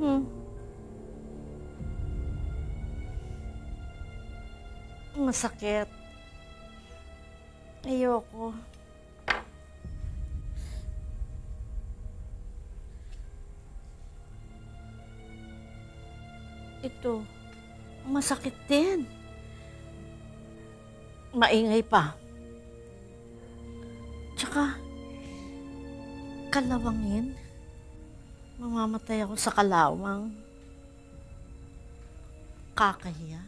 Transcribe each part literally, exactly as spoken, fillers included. Hmm. Masakit. Ayoko. Ito, masakit din. Maingay pa. Tsaka, kalawangin. Mamamatay ako sa kalawang. Kakahiya.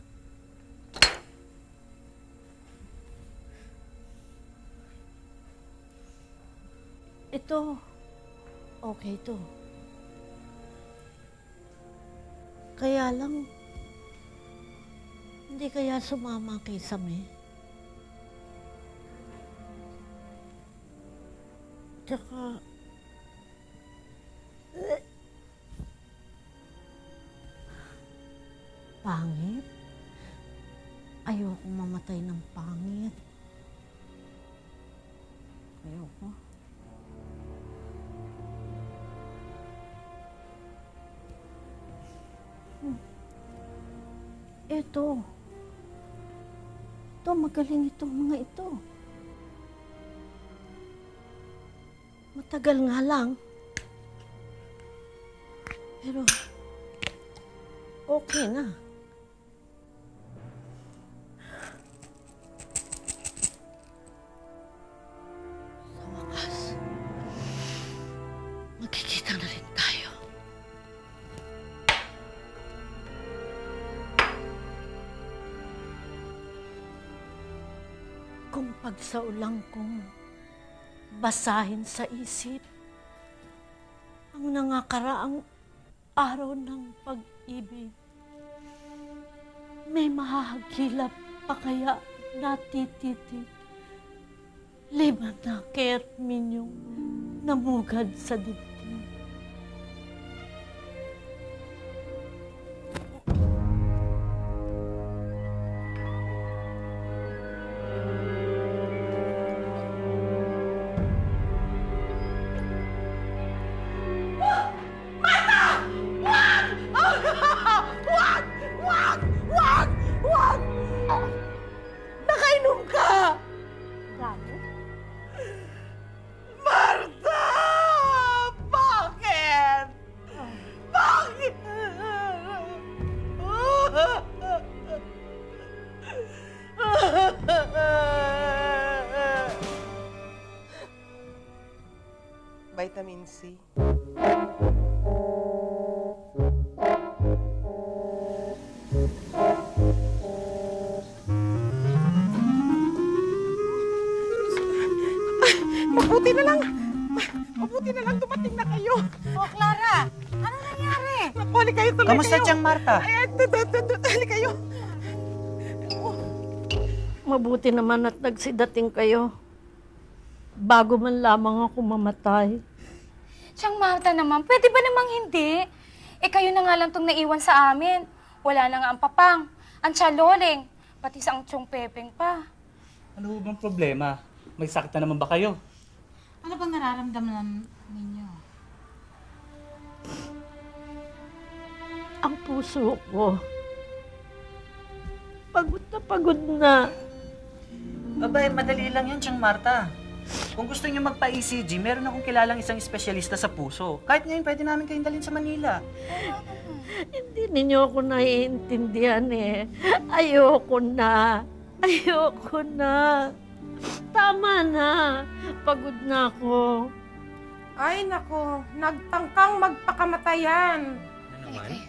Ito, okay to. Kaya lang, hindi kaya sumama kay Sam eh. Tsaka, pangit? Ayoko mamatay ng pangit. Ayoko. Hmm. Ito. Ito, magaling itong mga ito. Matagal nga lang. Pero, okay na. Sa wakas, magkikita na rin tayo. Kung pagsaulang kong basahin sa isip ang nangakaraang araw ng pag-ibig, may mahahagilap pa kaya natititig lima na kaya't minyong namugad sa dibdib. Vitamin C. Mabuti na lang! Mabuti na lang dumating na kayo! O, Clara! Ano nangyari? Nakuli kayo, tuloy kayo! Kamusta tiyang Marta? Ay, tuloy kayo! Mabuti naman at nagsidating kayo. Bago man lamang ako mamatay. Tiyang Marta naman, pwede ba namang hindi? Eh kayo na nga lang itong naiwan sa amin. Wala na nga ang papang, ang tiyaloling, pati sa ang tiyong pepeng pa. Ano bang problema? May sakit na naman ba kayo? Ano bang nararamdaman ninyo? Ang puso ko. Pagod na pagod na. Babay, madali lang yun, Tiyang Marta. Kung gusto niyo magpa-E C G, meron akong kilalang isang espesyalista sa puso. Kahit ngayon, pwede namin kayong dalhin sa Manila. Hindi ninyo ako naiintindihan eh. Ayoko na. Ayoko na. Tama na. Pagod na ako. Ay, nako. Nagtangkang magpakamatayan.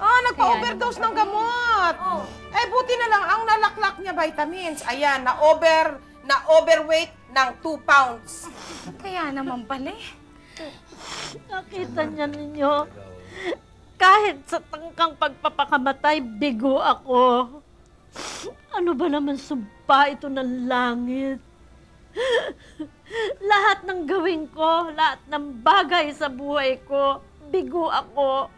Oh, nagpa-overdose ng gamot. Oh. Eh, buti na lang ang nalaklak niya vitamins. Ayan, na-over, na-overweight ng two pounds. Kaya naman pala eh. Nakita niya ninyo, kahit sa tangkang pagpapakamatay, bigo ako. Ano ba naman sumpa ito ng langit? Lahat ng gawin ko, lahat ng bagay sa buhay ko, bigo ako.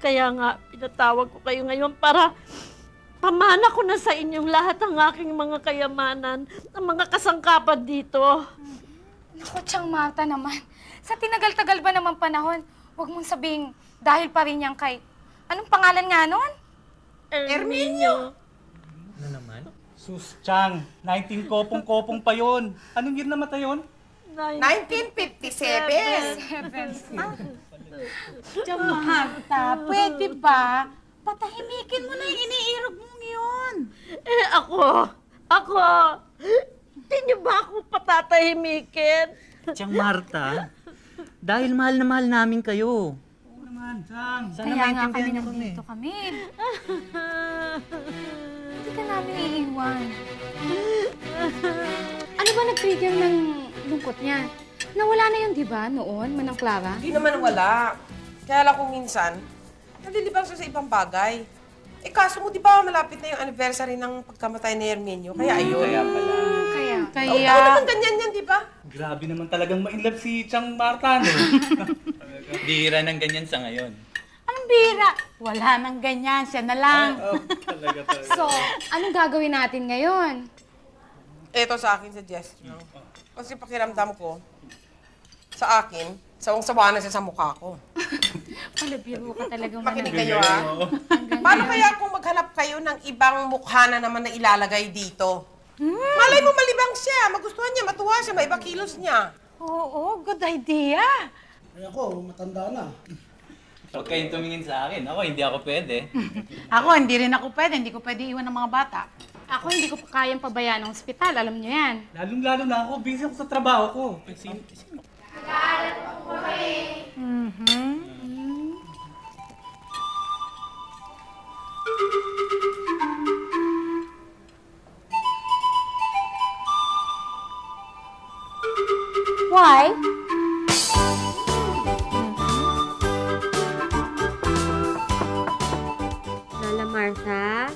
Kaya nga, pinatawag ko kayo ngayon para pamana ko na sa inyong lahat ang aking mga kayamanan, ang mga kasangkapan dito. Naku, Tiyang Marta naman. Sa tinagal-tagal ba naman panahon, Huwag mong sabing dahil pa rin yan kay... Anong pangalan nga nun? Erminio. Ano naman? Sus, Chang. nineteen kopong-kopong pa yun. Anong year namatay yun? nineteen fifty-seven. Ah. Jamahanta, pwede ba? Patahimikin mo na yung iniirog mong yun. Eh, ako. Ako. Hindi niyo ba ako patatahimikin? Tiyang Marta, dahil mahal na mahal namin kayo. Oo naman, Tiyang. Sana maintindihan niyo kami. Kaya nga kami nandito kami. Hindi ka namin iiwan. Ano ba nag-trigger ng lungkot niya? Nawala na yun, di ba, noon, Manang Clara? Hindi naman wala. Kaya lang kung minsan, nalilibang siya sa ibang bagay. Eh, kaso mo, di ba, malapit na yung anniversary ng pagkamatay ni Erminio? Kaya ayun. Kaya pala. Kaya. Kaya. Taon-taon naman ganyan yan, di ba? Grabe naman talagang ma-inlove si Tiyang Marta, no? Bihira ng ganyan sa ngayon. Anong bihira? Wala nang ganyan. Siya na lang. Ay, oh, talaga, talaga. So, anong gagawin natin ngayon? Ito sa akin, suggestion. No? Kasi pakiramdam ko, sa akin, sawang-sawa na siya sa mukha ko. Palabiro ka talagang manang. Makinig kayo, ha? Paano kaya kung maghanap kayo ng ibang mukha na naman na ilalagay dito? Hmm. Malay mo malibang siya, magustuhan niya, matuwa siya, may iba kilos niya. Oo, good idea. Ay ako, matanda na. Huwag kayong tumingin sa akin. Ako, hindi ako pwede. Ako, hindi rin ako pwede. Hindi ko pwede iwan ng mga bata. Ako, hindi ko pa kayang pabayaan ng ospital. Alam niyo yan. Lalong-lalo na ako. Busy ako sa trabaho ko. Sino? Sino? Nag-aaral po po kami. Mm-hmm. Why? Lola Martha?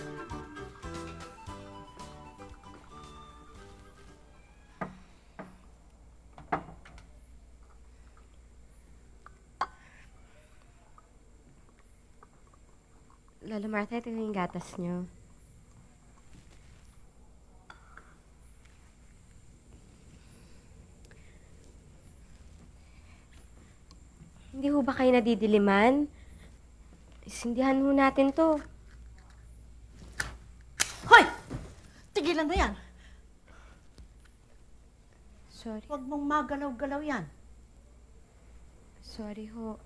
Lola Martha, ito yung gatas niyo. Hindi ho ba kayo nadidiliman? Isindihan ho natin to. Hoy! Tigilan na yan! Sorry. Huwag mong magalaw-galaw yan. Sorry ho.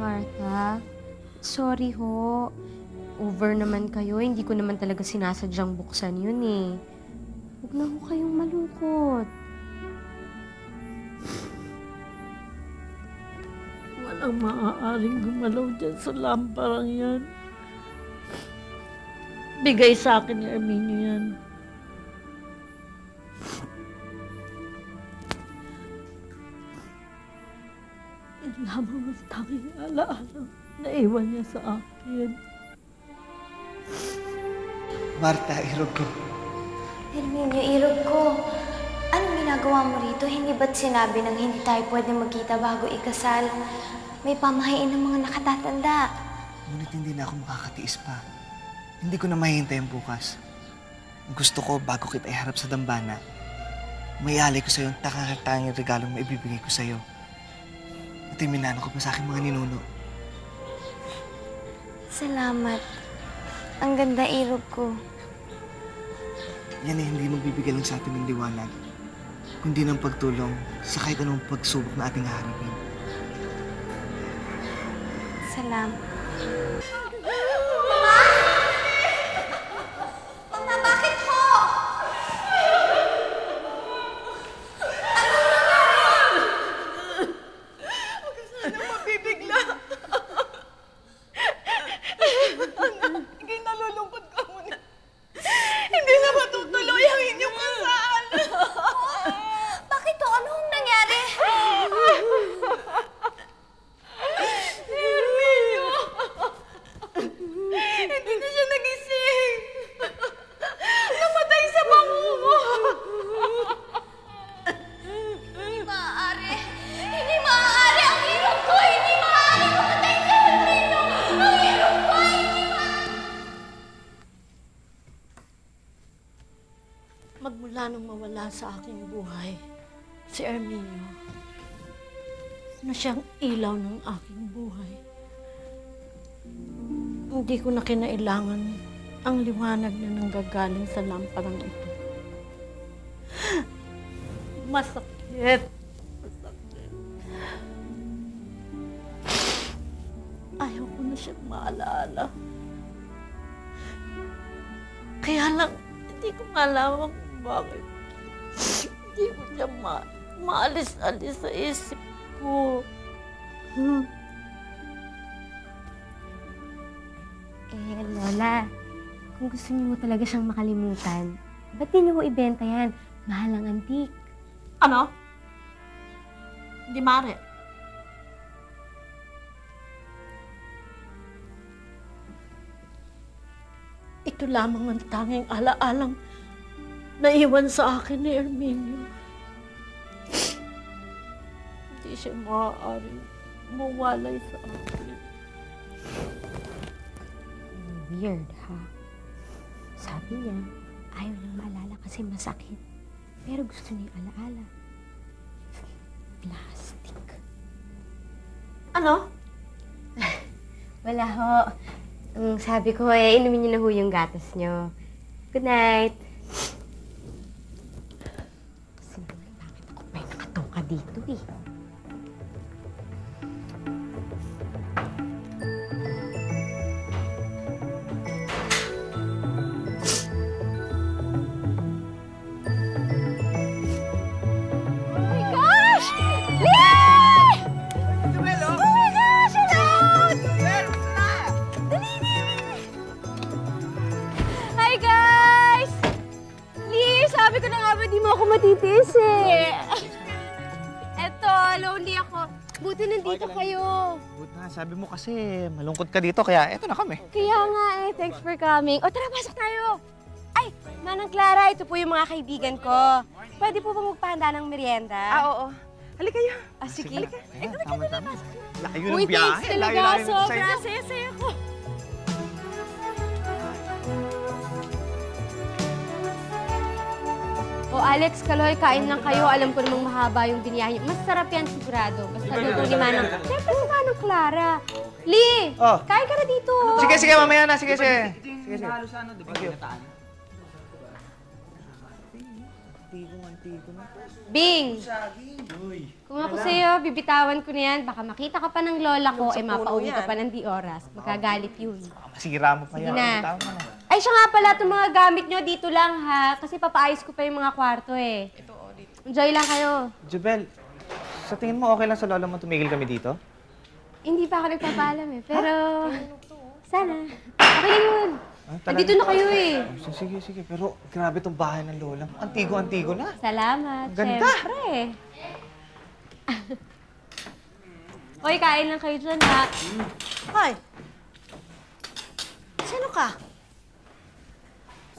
Martha, sorry ho. Over naman kayo. Hindi ko naman talaga sinasadyang buksan yun eh. Huwag na ho kayong malungkot. Walang maaaring gumalaw dyan sa lamparang yan. Bigay sa akin ni Erminio yan. Lamang ang tanging alaala na iwan niya sa akin. Martha, irog ko. Erminio, irog ko. Anong ginagawa mo rito? Hindi ba't sinabi nang hindi tayo pwede magkita bago ikasal? May pamahiin ng mga nakatatanda. Ngunit hindi na ako makakatiis pa. Hindi ko na mahihintay ang bukas. Gusto ko, bago kita iharap sa dambana, may alay ko sa'yo ang takang-tanging regalong maibibigay ko sa'yo. At iminano ko pa sa aking mga ninuno. Salamat. Ang ganda irog ko. Yan ay hindi magbibigay lang sa atin ng liwanag, kundi ng pagtulong sa kahit anong pagsubok na ating haharapin. Salamat. Mama! Mama, bakit ho? Magmula nung mawala sa aking buhay, si Arminio, na siyang ilaw ng aking buhay. Hindi ko na kinailangan ang liwanag na nanggagaling sa lamparang ito. Masakit. Masakit. Ayaw ko na siyang maalala. Kaya lang, hindi ko malaman kung bakit. Hindi ko siya ma maalis-alis sa isip ko. Hmm. Eh, Lola, kung gusto niyo mo talaga siyang makalimutan, ba't di niyo mo ibenta yan? Mahal ang antik. Ano? Hindi mare. Ito lamang ang tanging ala-alang naiwan sa akin ni Arminio. Hindi siya maaaring mawalay sa akin. Weird, ha? Sabi niya, ayaw nang maalala kasi masakit. Pero gusto niya alaala. Plastic. Ano? Wala ho. Ang sabi ko eh, inumin niyo na ho yung gatas niyo. Good night. Dito eh. Oh my gosh! Leon! Oh my gosh! Leon! Dali na! Hi guys! Leon, sabi ko na nga ba di mo ako matitiis eh. Lonely ako. Buti nandito kayo. Buti na. Sabi mo kasi malungkot ka dito, kaya eto na kami. Kaya nga eh. Thanks for coming. O tara, pasok tayo. Ay, Manang Clara, ito po yung mga kaibigan ko. Pwede po bang magpahanda ng merienda? Ah, oo. Halika kayo. Ah, sige. Halika. Eh, halika na lang. Layo ng biyahe. Uy, thanks talaga. Sobra. Saya-saya ko. O Alex, Kaloy, kain lang kayo. Alam ko namang mahaba yung biniyahin. Mas sarap yan, sigurado. Basta luto ni Manang. Siyempre si Manang Clara. Lee, oh, kain ka na dito. Sige, sige, mamaya na. Sige, sige. Sige, sige. Bing! Kung ako sa'yo, bibitawan ko na yan. Baka makita ka pa ng lola ko, eh mapauwi ka pa ng di oras. Magkagalit yun. Masira mo pa yan. Ay, siya nga pala, itong mga gamit nyo dito lang, ha? Kasi papaayos ko pa yung mga kwarto, eh. Ito, o, dito. Enjoy lang kayo. Jubel, sa tingin mo okay lang sa lola mo tumigil kami dito? Hindi pa ako nagpapaalam, eh. Pero, sana. Okay yun. Ah, dito na kayo, eh. Oh, sige, sige. Pero, grabe itong bahay ng lola mo. Antigo-antigo na. Salamat. Ganda. Siyempre, eh. Oy, kain lang kayo dyan, ha? Hoy! Sino ka?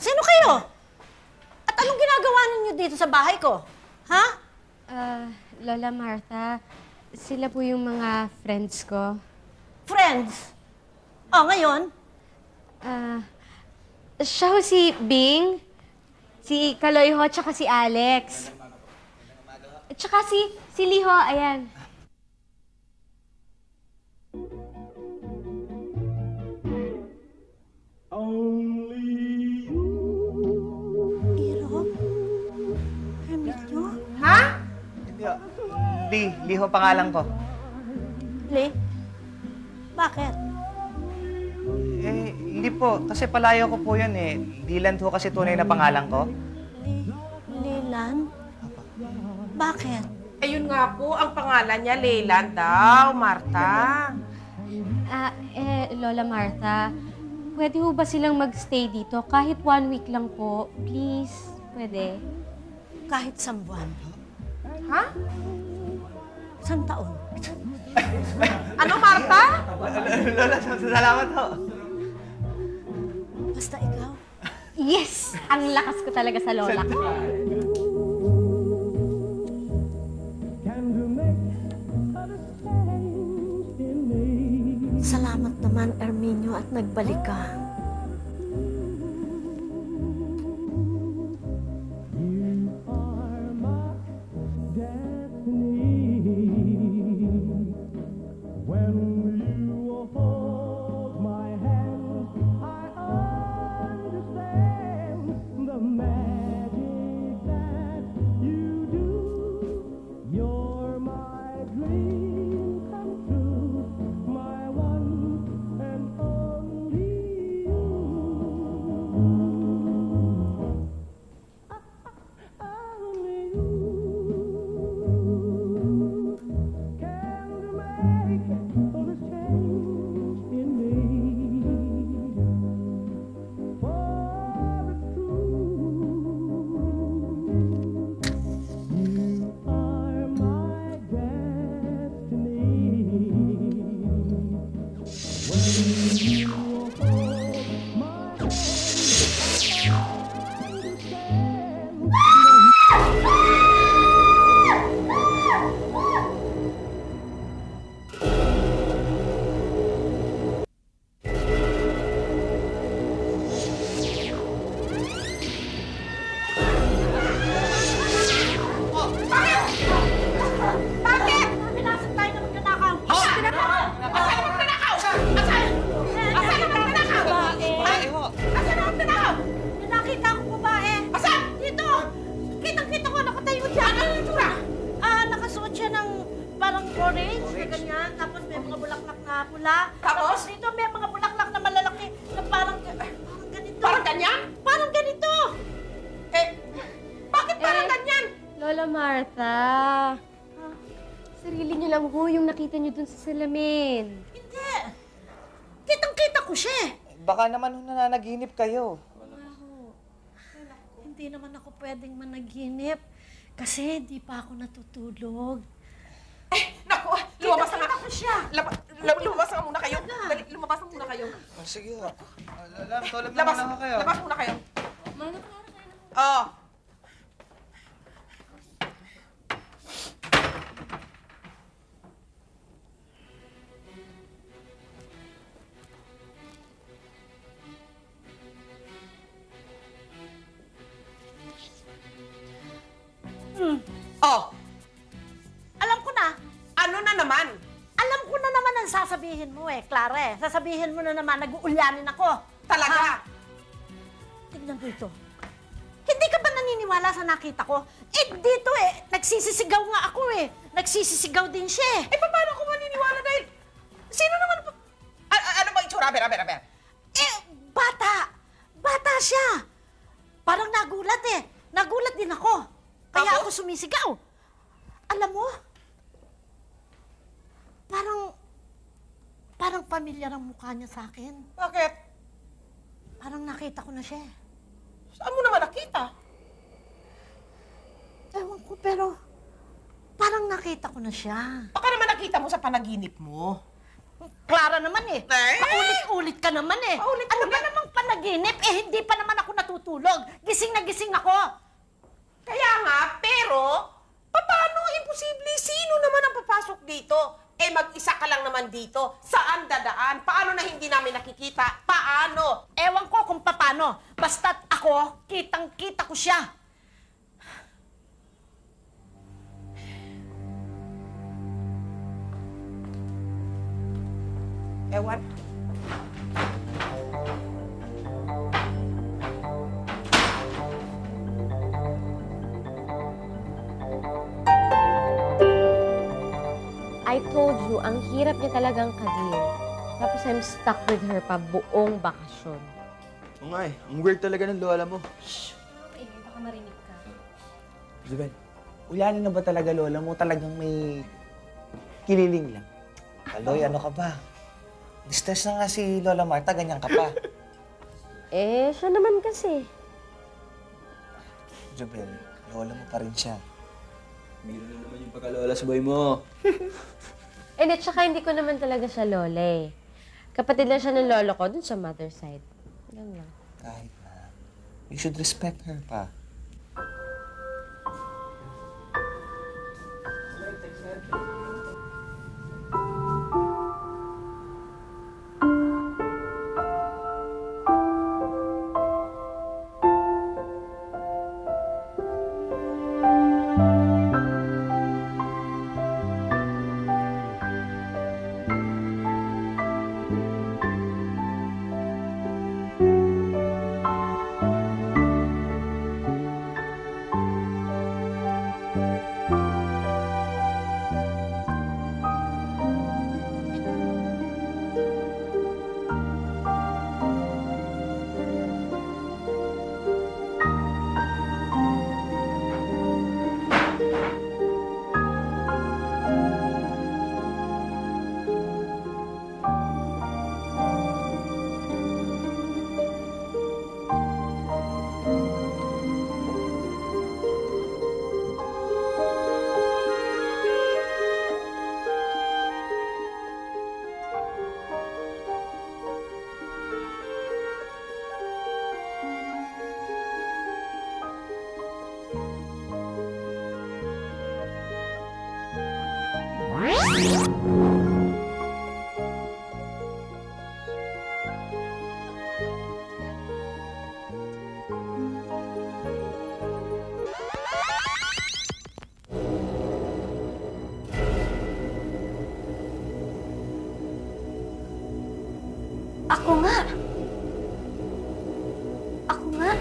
Sino kayo? At anong ginagawa ninyo dito sa bahay ko? Ha? Uh, Lola Martha, sila po yung mga friends ko. Friends? Oh, ngayon? Uh, siya ho si Bing, si Kaloy ho, tsaka si Alex. Tsaka si, si Lee ho, ayan. Lee, Lee ho pangalan ko. Lee? Bakit? Eh, hindi po. Kasi palayo ko po yun eh. Leland ho kasi tunay na pangalan ko. Leland? Bakit? Ayun nga po, ang pangalan niya Leland daw, Martha. Ah, eh, Lola Martha, pwede ho ba silang magstay dito? Kahit one week lang po, please. Pwede. Kahit isang buwan? Ha? Isang taon. Ano, Martha? Lola, salamat ho. Basta ikaw. Yes! Ang lakas ko talaga sa lola ko. Salamat naman, Arminio, at nagbalik ka. pula-pula. Tapos? Tapos dito may mga bulaklak na malalaki na parang, parang ganito. Parang ganyan? Parang ganito. Eh, bakit parang eh, ganyan? Lola Martha, huh? Sarili niyo lang ho yung nakita niyo dun sa salamin. Hindi. Kitang-kita ko siya. Baka naman ho nananaginip kayo. Hindi naman ako pwedeng managinip kasi di pa ako natutulog. Eh, naku! Lumabas na nga! Lumabas na muna kayo! Lumabas na muna kayo! Oh, sige ha. Alam, tulog na muna kayo. Labas muna kayo. Manap na kayo na. Oo. Oh! Alam ko na. Ano na naman? Alam ko na naman ang sasabihin mo eh, Clara. Sasabihin mo na naman, nag-uulyanin ako. Talaga? Ha? Tignan ko ito. Hindi ka ba naniniwala sa nakita ko? Eh, dito eh, nagsisisigaw nga ako eh. Nagsisisigaw din siya eh. Eh, paano ko maniniwala dahil... Sino naman... Ano ba itsura? Aber, aber, aber. Eh, bata. Bata siya. Parang nagulat eh. Nagulat din ako. Kaya ako sumisigaw. Alam mo, parang, parang pamilyar ang mukha niya sa akin. Bakit? Parang nakita ko na siya. Saan mo naman nakita? Ewan ko, pero parang nakita ko na siya. Baka naman nakita mo sa panaginip mo. Clara naman eh. Eh? Paulit-ulit ka naman eh. Paulit-ulit. Ano ba namang panaginip? Eh, hindi pa naman ako natutulog. Gising na gising ako. Kaya nga, pero, paano imposible? Sino naman ang papasok dito? Eh, mag-isa ka lang naman dito. Saan dadaan? Paano na hindi namin nakikita? Paano? Ewan ko kung paano. Basta't ako, kitang-kita ko siya. Ewan. I told you, ang hirap niya talagang kadeal. Tapos I'm stuck with her pa buong bakasyon. Oo nga eh. Ang weird talaga ng lola mo. Shhh! Eh, baka marinig ka. Isabel, ulyanin na ba talaga lola mo? Talagang may kililing lang. Aloy, ano ka ba? Distress na nga si Lola Martha, ganyan ka pa. Eh, siya naman kasi. Isabel, lola mo pa rin siya. Mayroon na naman yung pagkalola sa boy mo. And at saka hindi ko naman talaga siya lola eh. Kapatid lang siya ng lolo ko dun sa mother side. Ganun lang. Kahit na. You should respect her pa. Ako nga. Ako nga.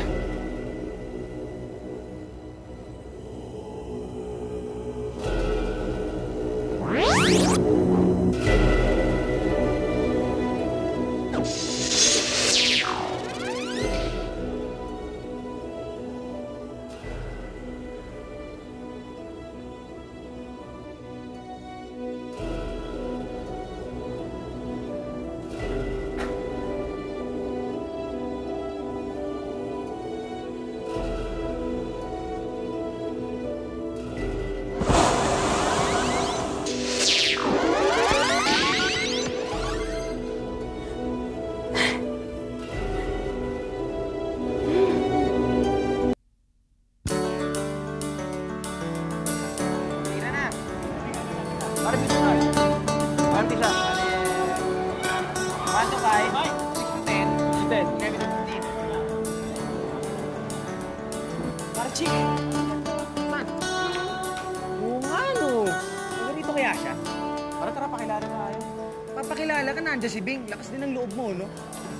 Papakilala ka, nandiyan si Bing. Lakas din ang loob mo, no?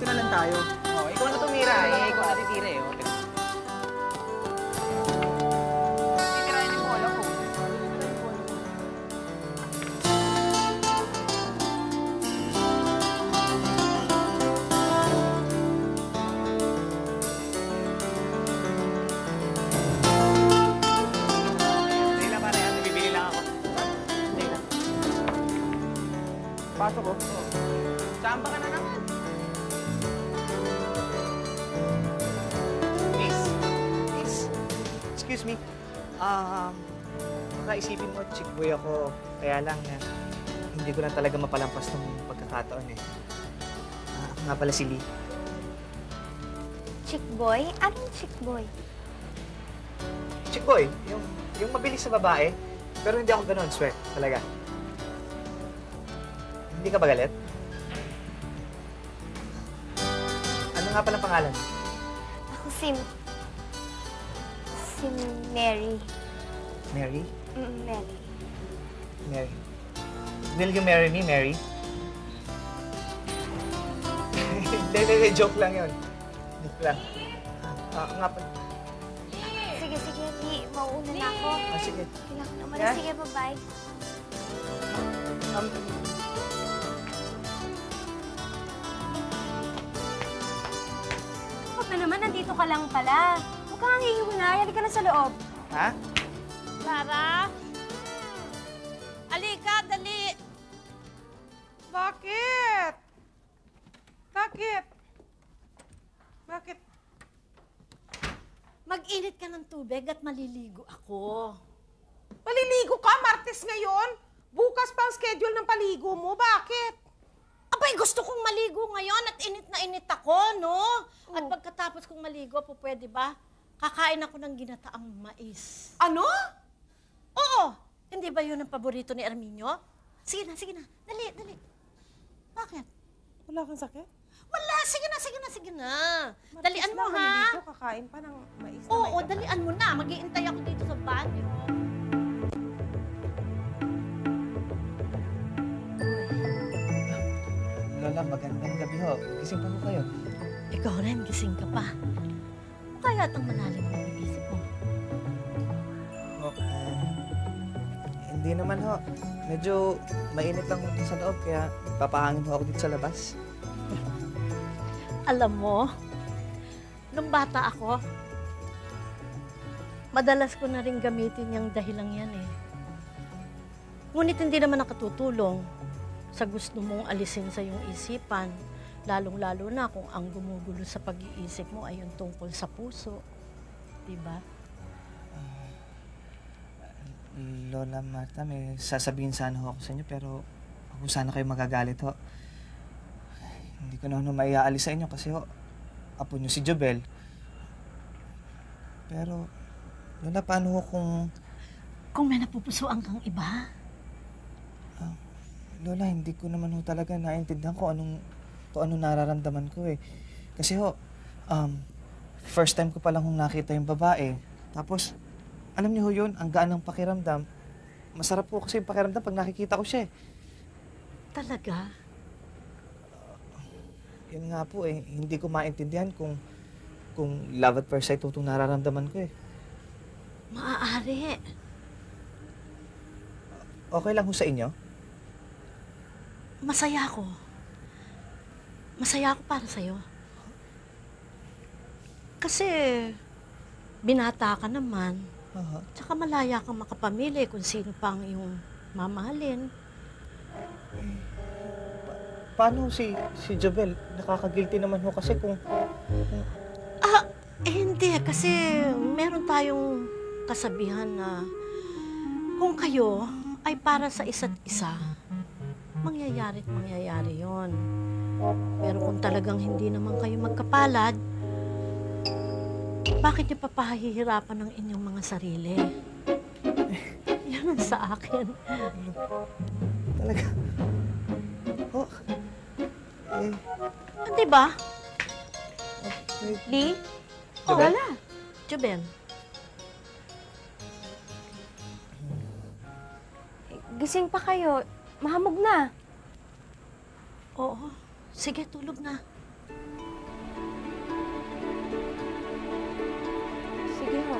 Dito na lang tayo. Oh, ikaw na tumira, eh. Ikaw na titira, eh. Okay. Titirahin niyo po, alam ko. Pasok ko. Samba ka na naman. Please. Please. Excuse me. Um, nakaisipin mo, chick boy ako. Kaya lang, eh, hindi ko na talaga mapalampas ng pagkakataon eh. Uh, ako nga pala si Lee. Chick boy? Anong chick boy? Chick boy? Yung, yung mabilis sa babae. Pero hindi ako ganun, swear. Talaga. Hindi ka ba galit? Ano nga palang pangalan? Ako si... si Mary. Mary? Mm, Mary. Mary. Will you marry me, Mary? Hindi, joke lang yun. Joke lang. Ah, nga pala. Sige, sige. Di, mauuna na ako. Ah, sige. Kailangan naman. Yeah? Sige, bye-bye. Um... Na naman, nandito ka lang pala. Huwag ka kang hihiwalay. Halika na sa loob. Ha? Clara? Halika, dali. Bakit? Bakit? Bakit? Mag-init ka ng tubig at maliligo ako. Maliligo ka? Martes ngayon? Bukas pa ang schedule ng paligo mo. Bakit? Abay, gusto kong maligo ngayon at init na init ako, no? Oh. At pagkatapos kong maligo, po pwede ba? Kakain ako ng ginataang mais. Ano? Oo! Hindi ba yun ang paborito ni Arminio? Sige na, sige na. Dali, dali. Bakit? Wala kang sakit? Wala! Sige na, sige na, sige na. Matis dalian mo, ha? Dito, kakain pa ng mais. Oo, na dalian mo na. Mag-iintay ako dito sa banyo. Lola, magandang gabi ho. Gising pa ko kayo. Ikaw rin, gising ka pa. Kaya itong manalim ang inisip mo. Okay. Hindi naman ho. Medyo mainit lang dito sa loob, kaya papahangin ho ako dito sa labas. Alam mo, nung bata ako, madalas ko na rin gamitin yung dahilang yan eh. Ngunit hindi naman nakatutulong sa gusto mong alisin sa iyong isipan, lalong-lalo na kung ang gumugulo sa pag-iisip mo ay yung tungkol sa puso. Diba? Uh, Lola, Marta, may sasabihin sana ho ako sa inyo, pero ako sana kayo magagalit ho. Hindi ko na ano maiaalis sa inyo kasi ho, apo niyo si Jobel. Pero, Lola, paano ho kung... Kung may napupusuan kang iba? Uh, Lola, hindi ko naman ho talaga naintindihan ko anong, to anong nararamdaman ko eh. Kasi ho, um, first time ko palang hong nakita yung babae. Tapos, alam niyo ho yun, ang gaan ng pakiramdam. Masarap po kasi yung pakiramdam pag nakikita ko siya eh. Talaga? Uh, yun nga po eh, hindi ko maintindihan kung, kung love at first sight itong nararamdaman ko eh. Maaari. Okay lang ho sa inyo? Masaya ako. Masaya ako para sa'yo. Kasi, binata ka naman. Uh-huh. Tsaka malaya kang makapamili kung sino pa ang iyong mamahalin. Pa paano si, si Jobel? Nakakagilty naman ho kasi kung... kung... Ah, eh, hindi. Kasi meron tayong kasabihan na kung kayo ay para sa isa't isa, mangyayari't mangyayari yon. Pero kung talagang hindi naman kayo magkapalad, bakit niyo papahihirapan ng inyong mga sarili? naman sa akin. Talaga? Oh. Eh. Ah, diba? Okay. Lee? Oh, Jubel? Wala. Jubel. Gising pa kayo. Mahamog na. Oo. Sige, tulog na. Sige ho.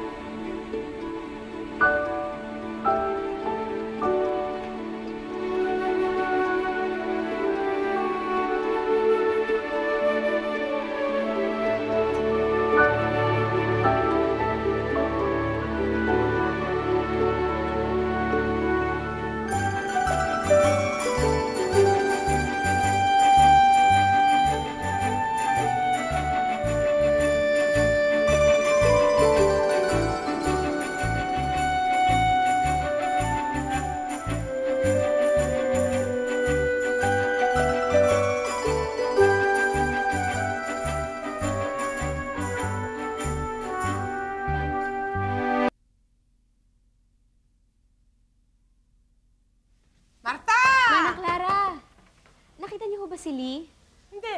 Si Lee? Hindi.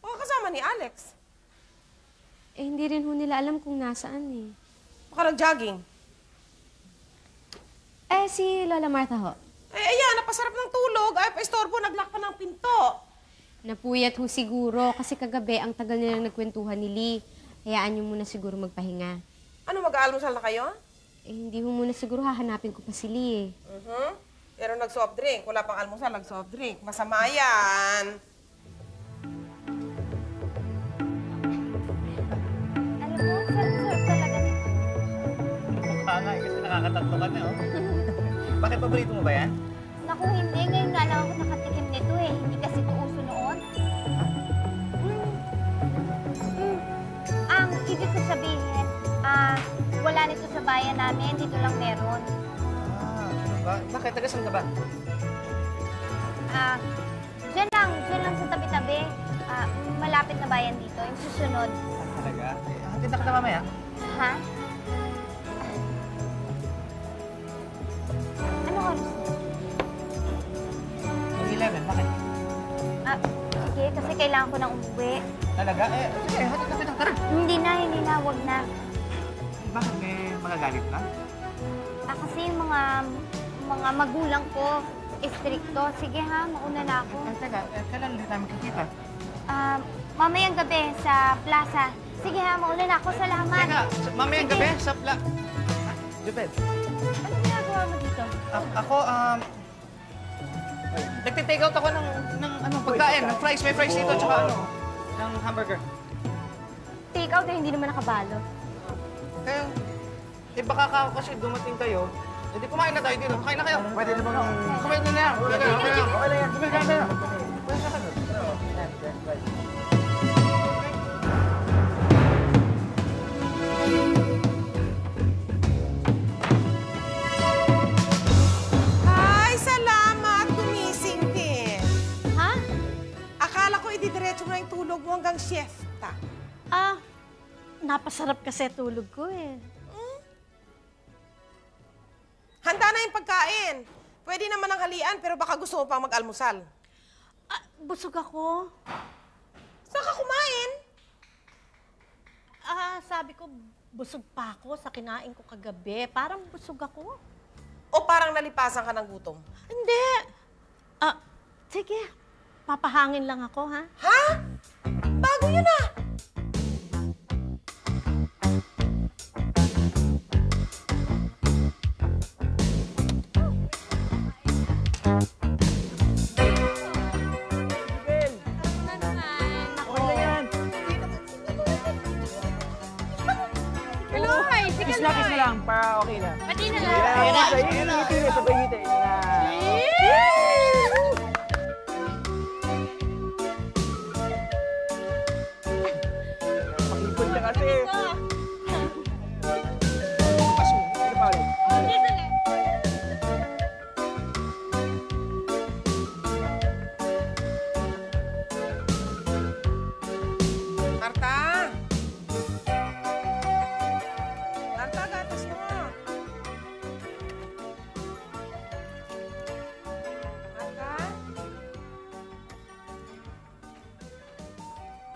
Mga kasama ni Alex. Eh, hindi rin ho nila alam kung nasaan eh. Baka nag-jogging. Eh, si Lola Martha ho. Eh, ayan, napasarap ng tulog. Ay, paistorbo, nag-lock pa ng pinto. Napuyat ho siguro kasi kagabi ang tagal nilang nagkwentuhan ni Lee. Hayaan niyo muna siguro magpahinga. Ano, mag-aalmusal na kayo? Eh, hindi ho muna siguro hahanapin ko pa si Lee eh. Uh-huh. Pero nag-soft drink. Wala pang almusal, nag-soft drink. Masama yan. Alam mo, sarap-sarap talaga nito. Mukha nga eh, kasi nakakatatlo ka na, oh. Bakit paborito mo ba yan? Naku, hindi. Ngayon nga lang ako nakatikim nito eh. Hindi kasi ito uso noon. Mm. Mm. Ang ibig ko sabihin, ah, wala nito sa bayan namin. Dito lang meron. Bakit? Taga saan ka ba? Ah, dyan lang. Dyan lang sa tabi-tabi. Ah, malapit na bayan dito. Yung susunod. Ah, talaga? Eh, hatid na ka na mamaya. Ha? Ano oras na? eleven. Bakit? Ah, sige. Kasi kailangan ko nang umuwi. Talaga? Eh, sige. Hatid na ka na. Tara. Hindi na. Hindi na. Huwag na. Bakit? May magagalit na? Ah, kasi yung mga... mga magulang ko, istrikto. Sige ha, mauna na ako. Teka, kailan ulit namin kakita? Ah, mamayang gabi sa plaza. Sige ha, mauna na ako. Salamat. Teka, mamayang gabi sa plaza. Jubel. Ano ginagawa mo dito? Ako, um... nagtitake out ako ng pagkain, ng fries. May fries dito, tsaka ano, ng hamburger. Take out eh, hindi naman nakabalo. Kaya, eh baka kasi dumating kayo, hindi, kumain na tayo dito. Kumain na kayo. Pwede na ba nga? Kumain na na yan. Kumain na yan. Kumain na yan. Kumain na yan. Kumain na yan. Ay, salamat. Gumising din. Ha? Akala ko ididiretso mo na yung tulog mo hanggang siyesta. Ah, napasarap kasi tulog ko eh. Handa na yung pagkain. Pwede naman ang halian, pero baka gusto mo pang mag-almusal. Ah, busog ako. Saan ka kumain? Ah, sabi ko, busog pa ako sa kinain ko kagabi. Parang busog ako. O parang nalipasan ka ng gutom? Hindi. Ah, sige. Papahangin lang ako, ha? Ha? Bago yun, ah! Para okay na. Pati na lang. Ayan na, ayan na. Ito na, sabay nito. Ayan na. Pakipon na kasi. Pasok. Ito pa ulit. Marta!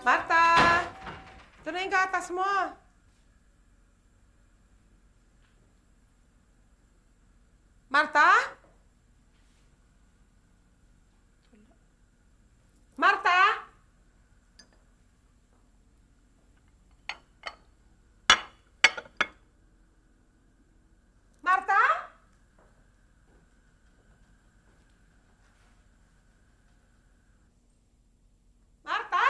Bata! Ito na yung gatas mo. Marta? Marta? Marta? Marta?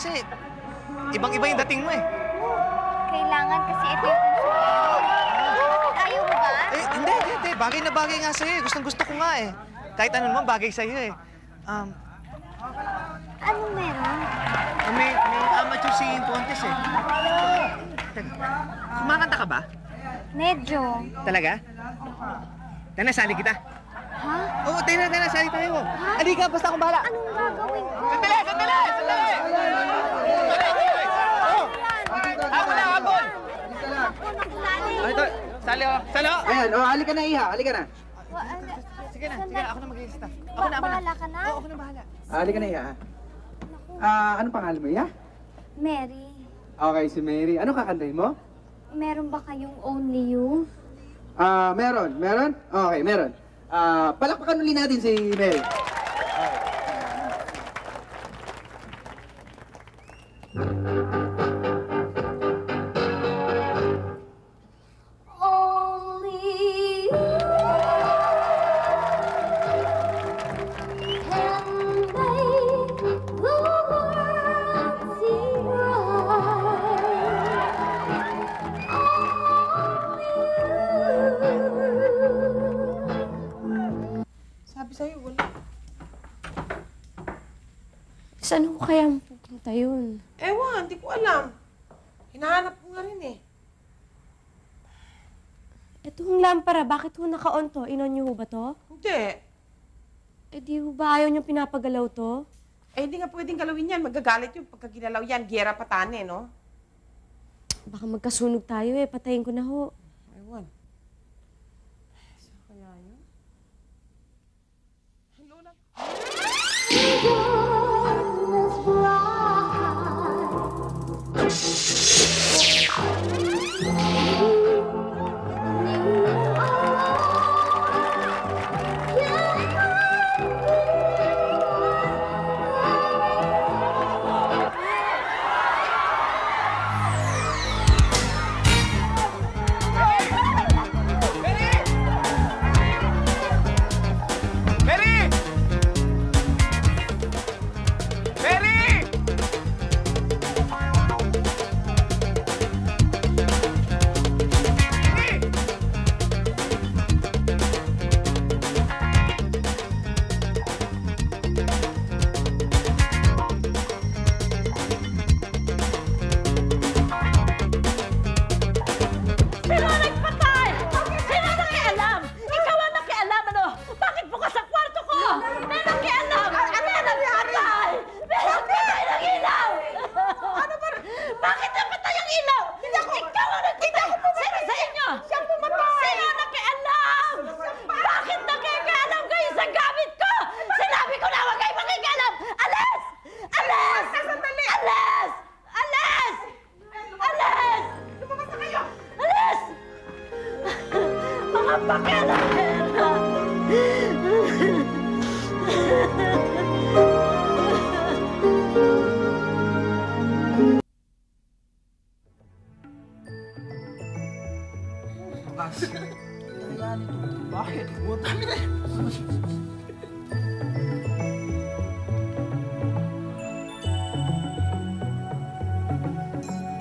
Kasi ibang-iba yung dating mo eh. Kailangan kasi ito yung gusto. Ayaw mo ba? Eh, hindi, hindi. Bagay na bagay nga sa'yo eh. Gustong-gusto ko nga eh. Kahit ano naman, bagay sa'yo eh. Um, Anong meron? May, may amateur singing contest eh. Kumakanta ka ba? Medyo. Talaga? Tana, sali kita. Ha? Oo, tana, tana, sali tayo. Ha? Halika, basta akong bahala. Anong gagawin ko? Sandali, sandali, sandali! Sali o. Sali o. Ayan, o. Halika na, Iha. Halika na. Sige na. Sige na. Ako na mag-i-lista. Ako na, ako na. Bahala ka na? Oo, ako na bahala. Halika na, Iha. Ah, anong pangalan mo, Iha? Mary. Okay, si Mary. Anong kakantahin mo? Meron ba kayong Only You? Ah, meron. Meron? Okay, meron. Ah, palakpakan ulit natin si Mary. Saan ko kaya pupunta yun? Ewan, hindi ko alam. Hinahanap ko nga rin eh. Itong lampara, bakit ho naka-on to? Inon niyo ho ba to? Hindi. Eh di ho ba ayaw niyong pinapagalaw to? Eh hindi nga pwedeng galawin yan. Magagalit yung pagkaginalaw yan. Giyera patane, no? Baka magkasunog tayo eh. Patayin ko na ho. Ewan. Saan kaya yun? Hello na. Hello!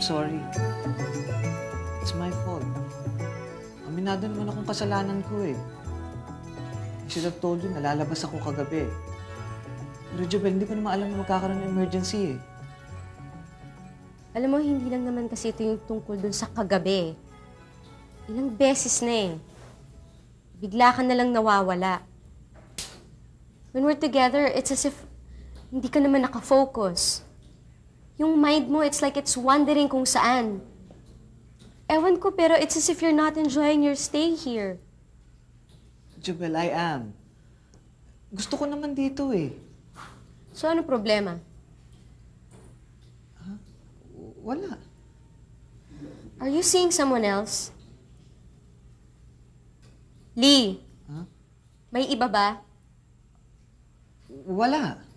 sorry. It's my fault. Aminado naman akong kasalanan ko eh. I should have told you, nalalabas ako kagabi. Pero Jobel, hindi ko naman alam na magkakaroon ng emergency eh. Alam mo, hindi lang naman kasi ito yung tungkol dun sa kagabi. Ilang beses na eh. Bigla ka na lang nawawala. When we're together, it's as if hindi ka naman nakafocus. Yung mind mo, it's like it's wandering kung saan. Ewan ko, pero it's as if you're not enjoying your stay here. Jobel, I am. Gusto ko naman dito eh. So, ano problema? Huh? Wala. Are you seeing someone else? Lee, huh? May iba ba? Wala.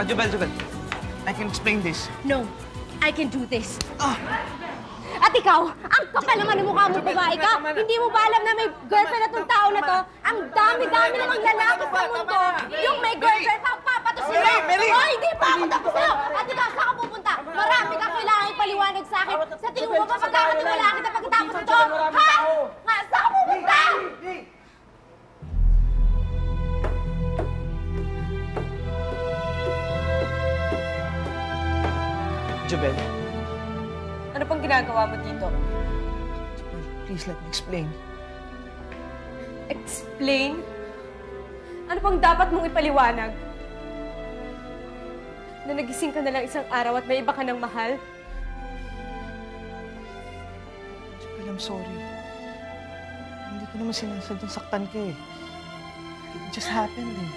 Oh, Jobel, Jobel, I can explain this. No, I can do this. Oh. At ikaw, ang kapal naman ng mukha mong babae ka. Hindi mo ba alam na may girlfriend na tong tao na to? Ang dami-dami na ng lalaki sa mundo. Yung may girlfriend, papapato sila. Oh, hindi pa ako tapos sa'yo. At ikaw, saan ka pupunta? Marami ka kailangan ipaliwanag sa akin. Sa tingin mo ba pagkakatiwala kita pagkatapos ito? Ha? Nga, saan ka pupunta? Jobel, ano pang ginagawa mo dito? Jobel, please let me explain. Explain? Ano pang dapat mong ipaliwanag? Na nagising ka na lang isang araw at may iba ka ng mahal? Jobel, I'm sorry. Hindi ko naman sinasadyang saktan ka eh. It just happened eh.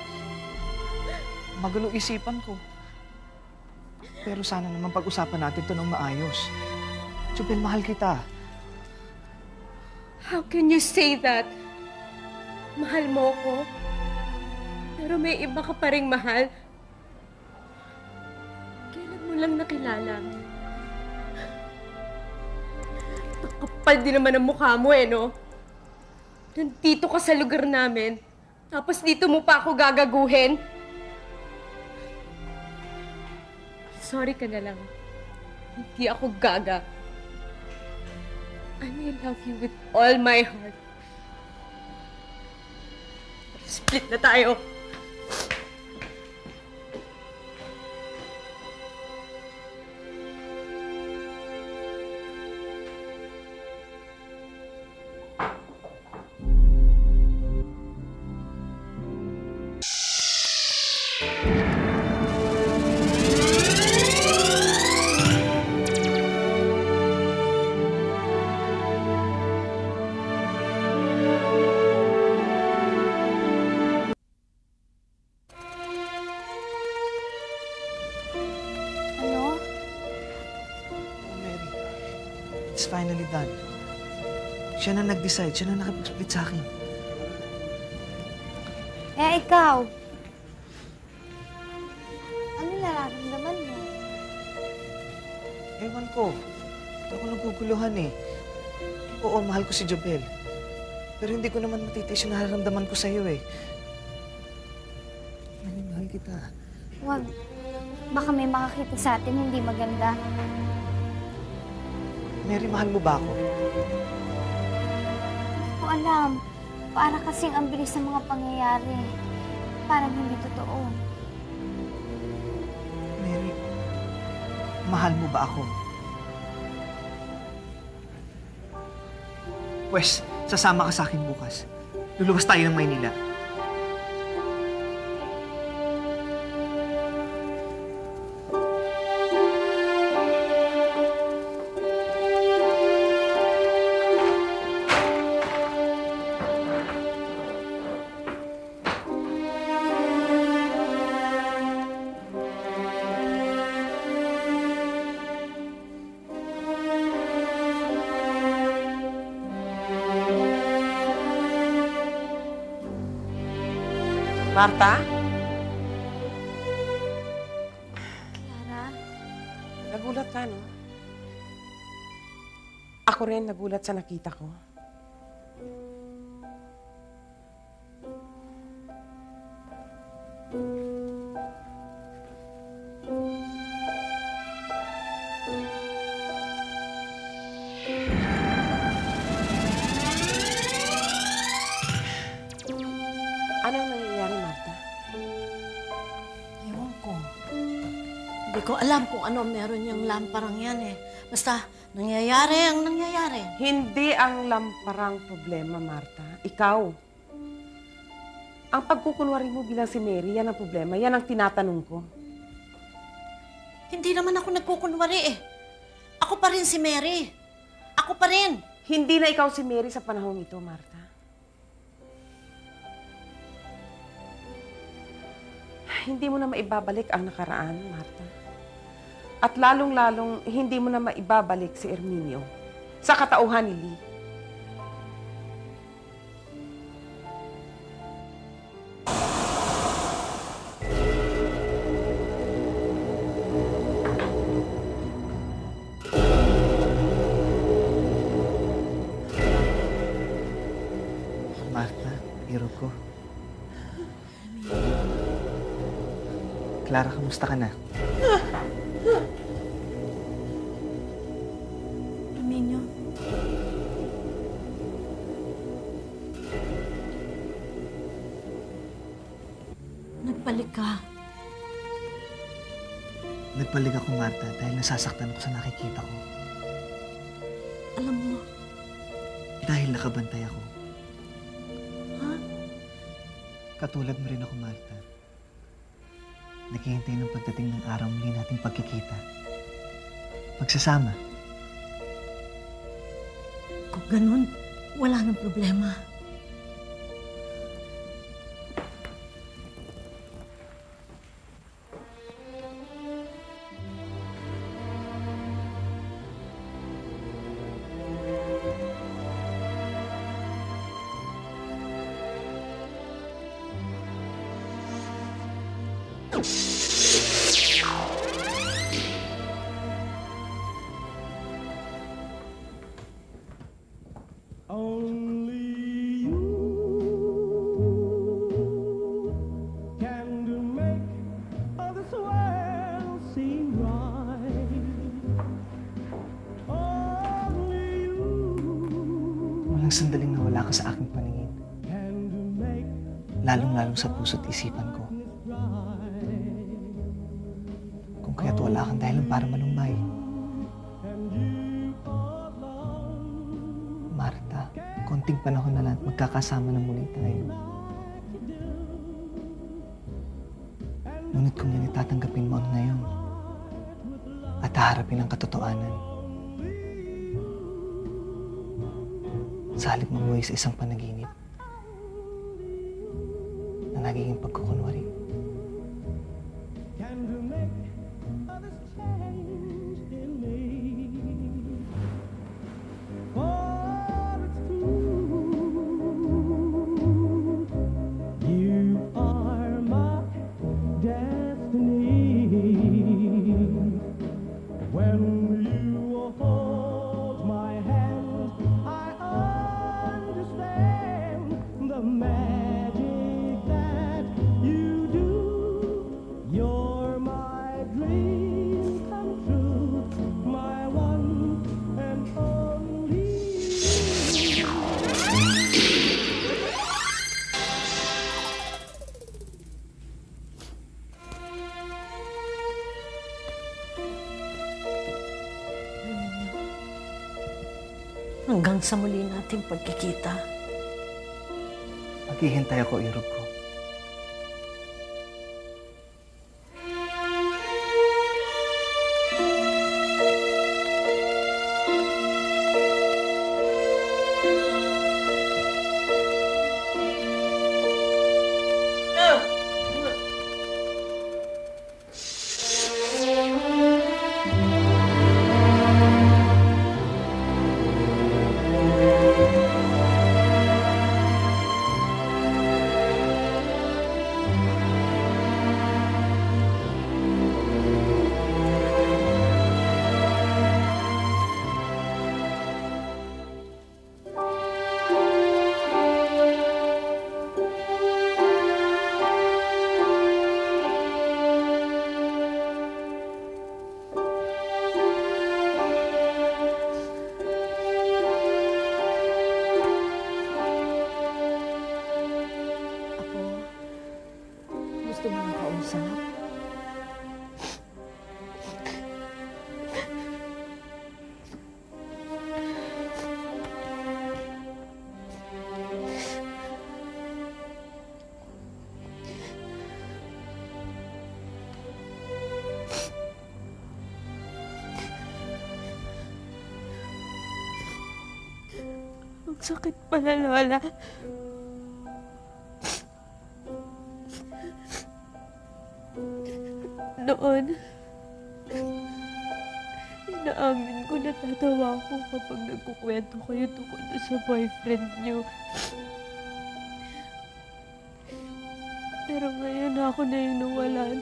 Magulo isipan ko. Pero sana naman pag-usapan natin ito ng maayos. Jobel, mahal kita. How can you say that? Mahal mo ko? Pero may iba ka pa ring mahal. Kailan mo lang nakilala? Nakapal din naman ang mukha mo eh, no? Nandito ka sa lugar namin, tapos dito mo pa ako gagaguhin? Sorry ka na lang. Hindi ako gaga. And I love you with all my heart. Split na tayo. It's finally done. Siya na nag-decide. Siya na nakipag-split sa akin. Eh, ikaw? Ano nararamdaman mo? Ewan ko. Ito ako naguguluhan eh. Oo, mahal ko si Jobel. Pero hindi ko naman matitiis yung nararamdaman ko sa'yo eh. Maling mahal kita. Huwag. Baka may makakita sa atin hindi maganda. Mary, mahal mo ba ako? Hindi ko alam. Para kasing ang bilis ng mga pangyayari. Parang hindi totoo. Mary, mahal mo ba ako? Pwes, sasama ka sa akin bukas. Luluwas tayo ng Maynila. Marta? Clara? Nagulat ka, no? Ako rin nagulat sa nakita ko. Anong nangyayari, Marta? Ewan ko. Hindi ko alam kung ano meron yung lamparang yan eh. Basta, nangyayari ang nangyayari. Hindi ang lamparang problema, Marta. Ikaw. Ang pagkukunwari mo bilang si Mary, yan ang problema. Yan ang tinatanong ko. Hindi naman ako nagkukunwari eh. Ako pa rin si Mary. Ako pa rin. Hindi na ikaw si Mary sa panahong ito, Marta. Hindi mo na maibabalik ang nakaraan, Marta. At lalong-lalong, hindi mo na maibabalik si Herminio sa katauhan ni Lee. Marta, biro ko. Clara, kamusta ka na? Herminio. Nagbalik ka. Nagbalik ako, Marta, dahil nasasaktan ako sa nakikita ko. Alam mo? Dahil nakabantay ako. Ha? Katulad mo rin ako, Marta. Naghihintay ng pagdating ng araw muli nating pagkikita. Pagsasama. Kung ganun, wala nang problema. Only you can do make all this world seem right. Only you. Walang sandaling nawala ka sa aking paningin. Lalong-lalong sa puso't isipan ko. Kung kaya't wala kang dahilan para malumay. Marta, konting panahon na lang at magkakasama na muli tayo. Ngunit kung yan itatanggapin mo ang ngayon at haharapin ang katotohanan, sa halip mabuhay sa isang panaginip na nagiging pagkukunwari. Hanggang sa muli nating pagkikita. Maghihintay ako, Irog ko. Ang sakit pala, Lola. Noon, inaamin ko, natatawa ko kapag nagkukwento kayo tungkol sa boyfriend niyo. Pero ngayon ako na yung nawalan.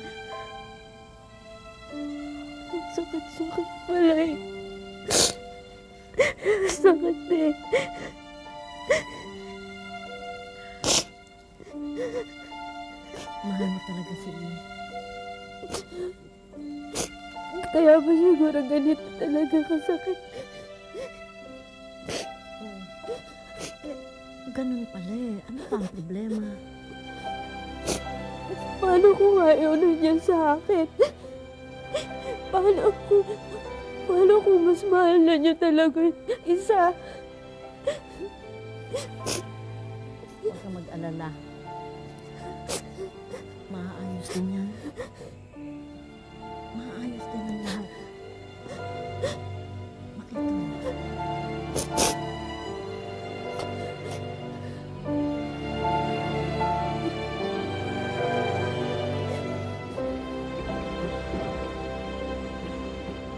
Ang sakit-sakit pala eh. Sakit eh. Mahal mo talaga si Lee. Kaya ba siguro ganito talaga kasakit? Oh. Ganun pala eh. Ano pa ang problema? Paano kung ayaw na niya sa akin? Paano kung... Paano kung mas mahal na niya talaga isa? Huwag ka mag-alala. Maaayos din yan. Maaayos din ang lahat. Makita mo.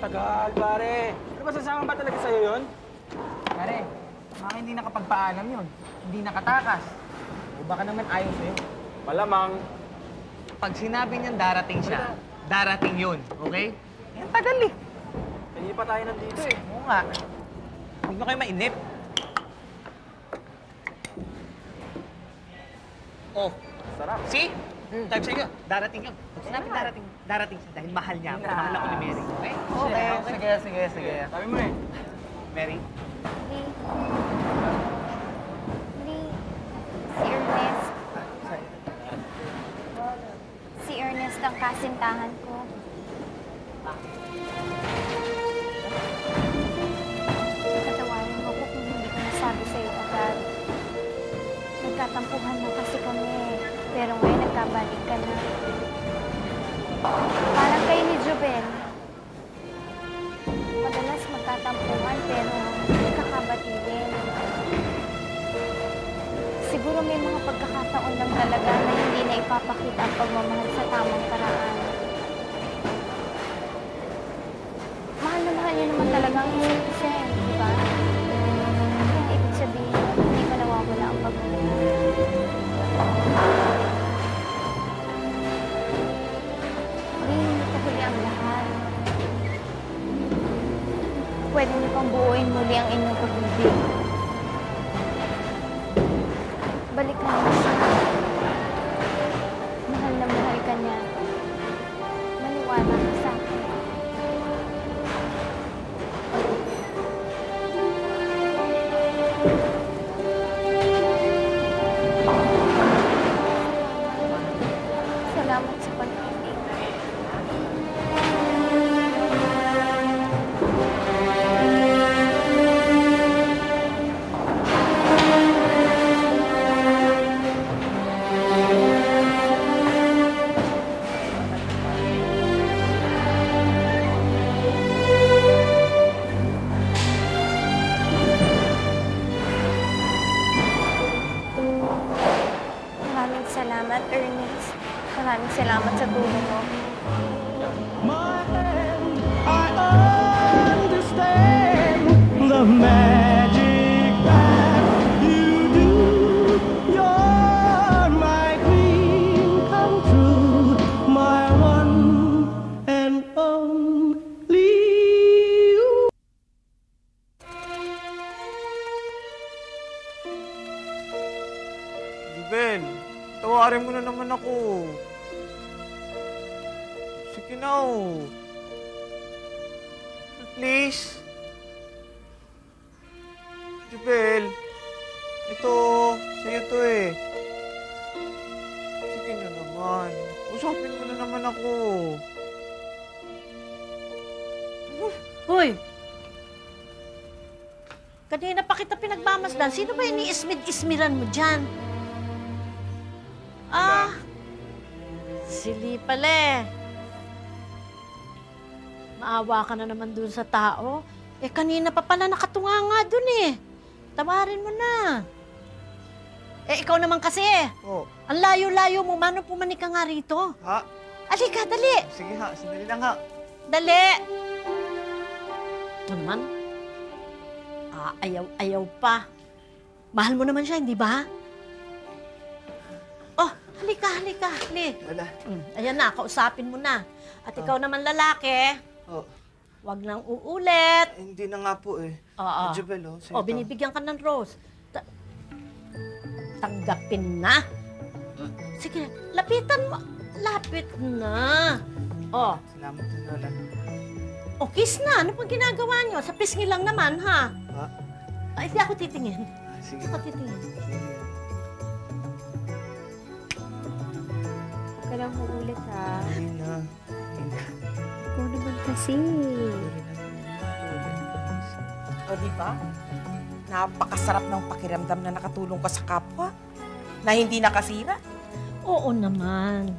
Tagal, pare. Ano ba, sasama ba talaga sa'yo yun? Pare, baka hindi nakapagpaalam yun. Hindi nakatakas. O baka naman ayaw sa'yo. Malamang. Pag sinabi niyang darating siya, darating yun, okay? Yan, tagal eh. Kaya pa tayo nandito eh. Oo nga. Huwag na kayo mainip. Oh. Sarap. See? Mm. Type sa'yo. Darating yun. Pag sinabi darating, darating siya dahil mahal niya. Yeah. Mahal ako ni Mary, okay? Okay, okay. Sige, sige, sige. Sabi mo eh. Mary? Mary. Mary. Si Ernest. Si Ernest ang kasintahan ko. Katawarin mo ko kung hindi ko nasabi sa'yo agad. Nagkatampuhan na kasi kami eh. Pero ngayon nagkabalik ka na. Parang kayo ni Joven. Madalas magkatampuhan pero nagkakabatigin. Siguro may mga pagkakataon lang talaga na hindi na ipapakita ang pagmamahal sa tamang paraan. Mahal na mahal niya naman talaga ang isip siya, di ba? Yung ibig sabihin, hindi pa nawawala ang pagmamahal. Pwede niyo pang buuin muli ang inyong pag-ibig. Balik na mo siya. Mahal na mahal ka niya. Maniwala ka sa akin. Salamat sa pag-ibig. Salamat, Ernest. Maraming salamat sa tulong mo. My friend, I understand the magic that you do. You're my dream come true, my one and only you. Ruben! Tawarin mo na naman ako. Sige na, oh. Please. Jubel. Ito, sa'yo to eh. Sige na naman. Usapin mo na naman ako. Hoy! Kanina pa kita pinagmamasdan. Sino ba yung ni-ismid-ismiran mo dyan? Ah, si Lee pala eh. Maawa ka na naman dun sa tao. Eh, kanina pa pala nakatunga nga dun eh. Tawarin mo na. Eh, ikaw naman kasi eh. Oh. Ang layo-layo mo, mano pumanik ka nga rito. Ha? Alika, dali. Sige ha, sandali lang ha. Dali. Ito naman. Ah, ayaw-ayaw pa. Mahal mo naman siya, hindi ba? Oh, halika, halika. Halika. Wala. Mm, ayan na, kausapin mo na. At ikaw oh. naman lalaki. Oo. Oh. Huwag nang uulit. Eh, hindi na nga po eh. Oo. Jubel, oh. Oh, binibigyan ka ng rose. Ta tanggapin na. Sige, lapitan mo. Lapit na. Oh. Salamat din, Lola. Oh, kiss na. Ano pang ginagawa niyo? Sa pisngi lang naman, ha? Ha? Ay, hindi ako titingin. Ah, sige. Hindi ako titingin. Huwag ka lang uulit, ha? Hindi na. Hindi na. Ikaw naman kasi. O, di ba? Napakasarap ng pakiramdam na nakatulong ka sa kapwa. Na hindi nakasira. Oo naman.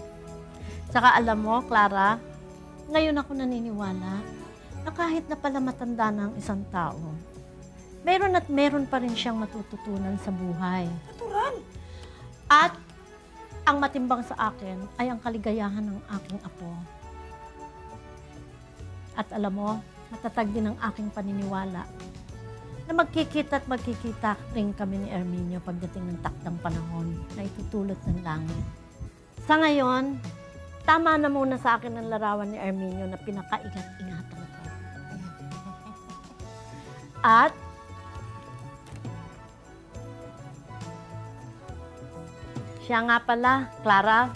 Saka alam mo, Clara, ngayon ako naniniwala na kahit na pala matanda na ang isang tao, meron at meron pa rin siyang matututunan sa buhay. Natural! At ang matimbang sa akin ay ang kaligayahan ng aking apo. At alam mo, matatag din ang aking paniniwala na magkikita at magkikita rin kami ni Herminio pagdating ng takdang panahon na itutulot ng langit. Sa ngayon, tama na muna sa akin ang larawan ni Herminio na pinakaingat-ingatan ko. At siya nga pala, Clara,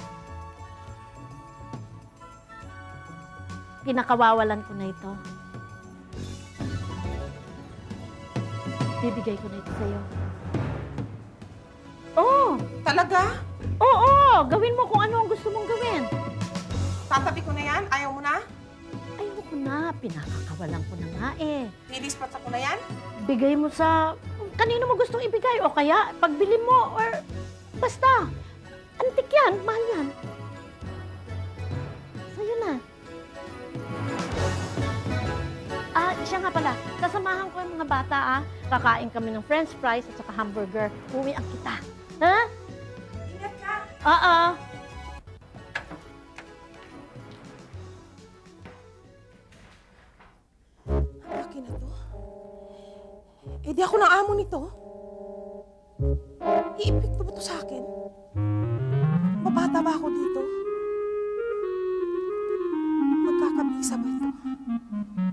pinakawawalan ko na ito. Bibigay ko na ito sa'yo. Oh! Talaga? Oo! Oh, gawin mo kung ano ang gusto mong gawin. Tatabi ko na yan? Ayaw mo na? Ayaw ko na. Pinakakawalan ko na nga eh. Didispat ako na yan? Bigay mo sa... Kanino mo gustong ibigay? O kaya, pagbili mo or... Basta. Antik yan. Mahal yan. Sa'yo na. Ah, siya nga pala. Kasamahan ko yung mga bata, ah. Kakain kami ng french fries at saka hamburger. Uwi ang kita. Ha? Ingat ka! Oo. Ang laki na to. Eh, di ako ng amo nito. Iipikto ba to sa akin? Mabata ba ako dito? Magkakabisa ba ito?